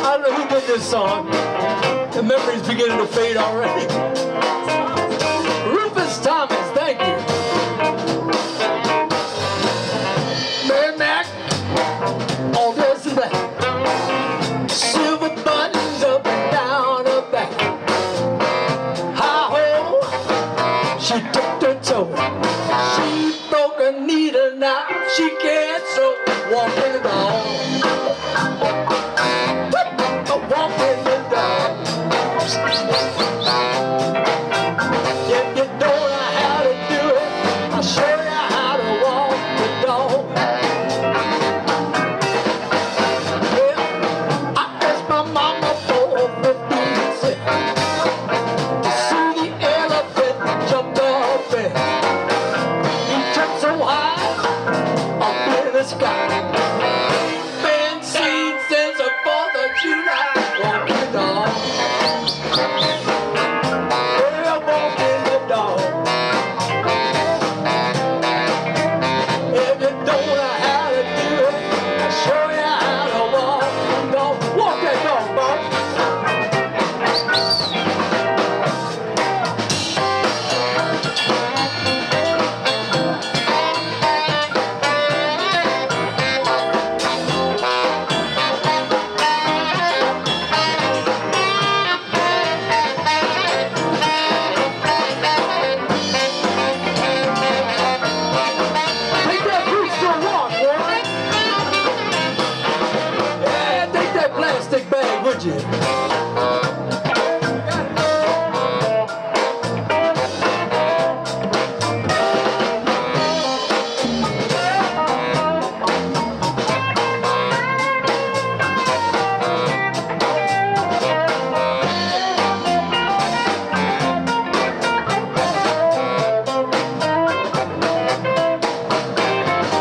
I don't know who did this song. The memory's beginning to fade already. Rufus Thomas, thank you. Mary Mac, all dressed in black. Silver buttons up and down her back. Hi-ho, she dipped her toe. She broke a needle, now she can't so walk the dog. Walking the dog. If you don't know how to do it, I'll show you how to walk the dog. Yeah, I asked my mama for $0.50 to see the elephant jump off it. He jumped so high up in the sky. Would you? I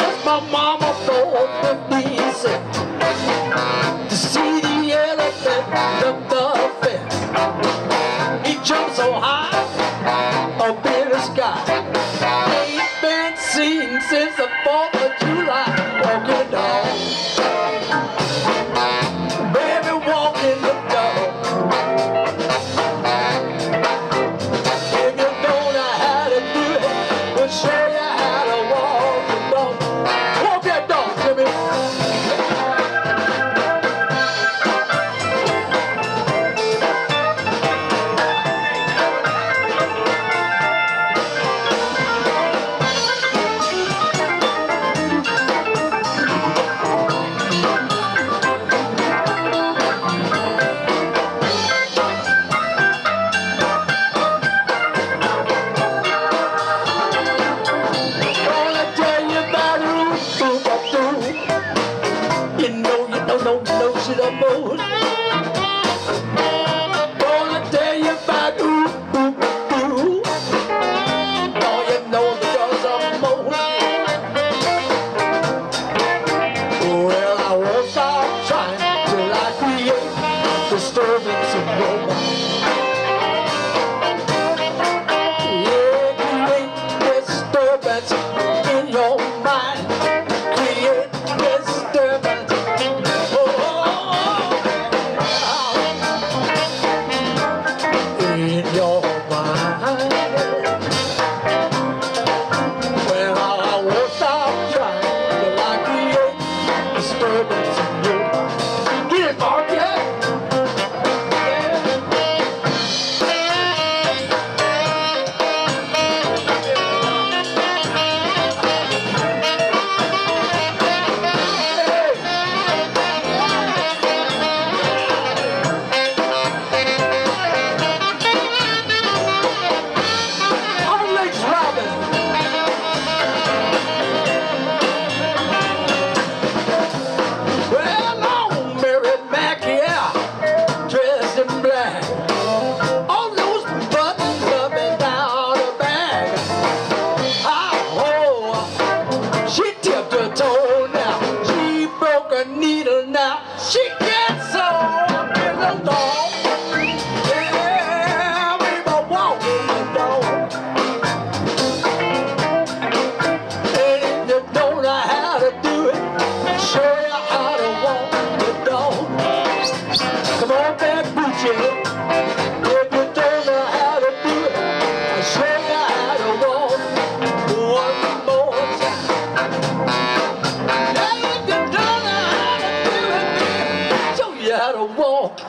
asked my mama for $0.50 to see the elephant jump the fence. He jumped so high up in the sky. Ain't been seen since the 4th of July. Walking the dog, baby, walking the dog. If you don't know how to do it, we'll show you how to walk the dog. Walk that dog, Jimmy. Disturbance of romance. Yeah, create disturbance in your mind. Create disturbance. Oh.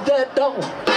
That don't